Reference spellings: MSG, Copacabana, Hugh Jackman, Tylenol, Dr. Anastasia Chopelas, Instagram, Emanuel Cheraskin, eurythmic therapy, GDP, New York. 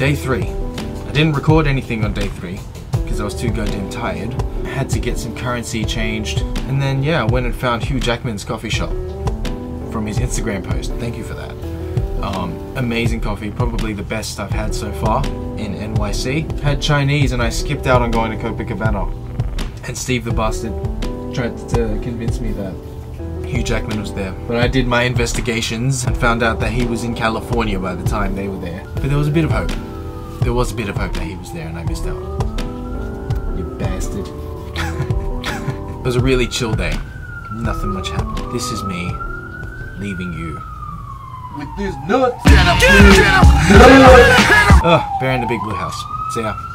Day 3. I didn't record anything on day 3 because I was too goddamn tired. I had to get some currency changed, and then yeah, I went and found Hugh Jackman's coffee shop from his Instagram post. Thank you for that. Amazing coffee, probably the best I've had so far in NYC. Had Chinese and I skipped out on going to Copacabana. And Steve the bastard tried to convince me that Hugh Jackman was there. But I did my investigations and found out that he was in California by the time they were there. But there was a bit of hope. There was a bit of hope that he was there and I missed out. You bastard. It was a really chill day. Nothing much happened. This is me leaving you. With these nuts! Get up! Get up! Get up! Bear in the big blue house. See ya.